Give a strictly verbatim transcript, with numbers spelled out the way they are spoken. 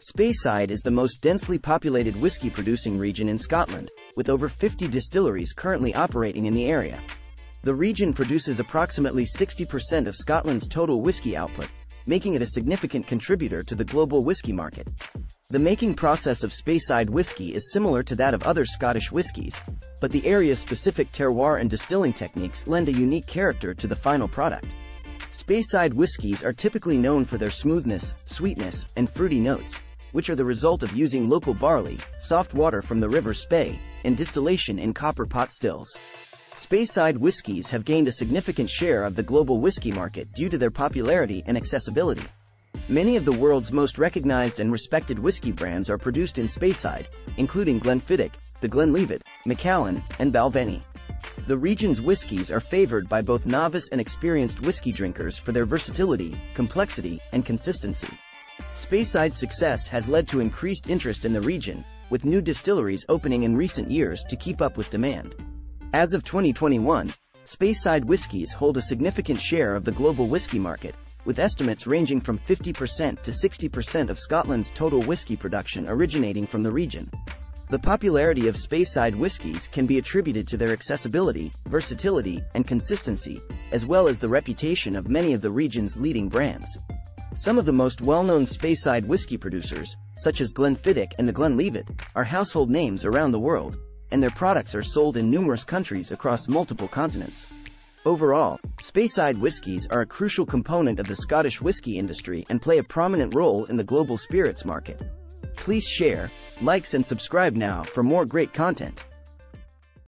Speyside is the most densely populated whiskey-producing region in Scotland, with over fifty distilleries currently operating in the area. The region produces approximately sixty percent of Scotland's total whiskey output, making it a significant contributor to the global whiskey market. The making process of Speyside whiskey is similar to that of other Scottish whiskies, but the area's specific terroir and distilling techniques lend a unique character to the final product. Speyside whiskies are typically known for their smoothness, sweetness, and fruity notes, which are the result of using local barley, soft water from the River Spey, and distillation in copper pot stills. Speyside whiskies have gained a significant share of the global whiskey market due to their popularity and accessibility. Many of the world's most recognized and respected whiskey brands are produced in Speyside, including Glenfiddich, the Glenlivet, Macallan, and Balvenie. The region's whiskies are favored by both novice and experienced whiskey drinkers for their versatility, complexity, and consistency. Speyside's success has led to increased interest in the region, with new distilleries opening in recent years to keep up with demand. As of twenty twenty-one, Speyside whiskies hold a significant share of the global whiskey market, with estimates ranging from fifty percent to sixty percent of Scotland's total whiskey production originating from the region. The popularity of Speyside whiskies can be attributed to their accessibility, versatility, and consistency, as well as the reputation of many of the region's leading brands. Some of the most well-known Speyside whiskey producers, such as Glenfiddich and the Glenlivet, are household names around the world, and their products are sold in numerous countries across multiple continents. Overall, Speyside whiskies are a crucial component of the Scottish whiskey industry and play a prominent role in the global spirits market. Please share, like, and subscribe now for more great content.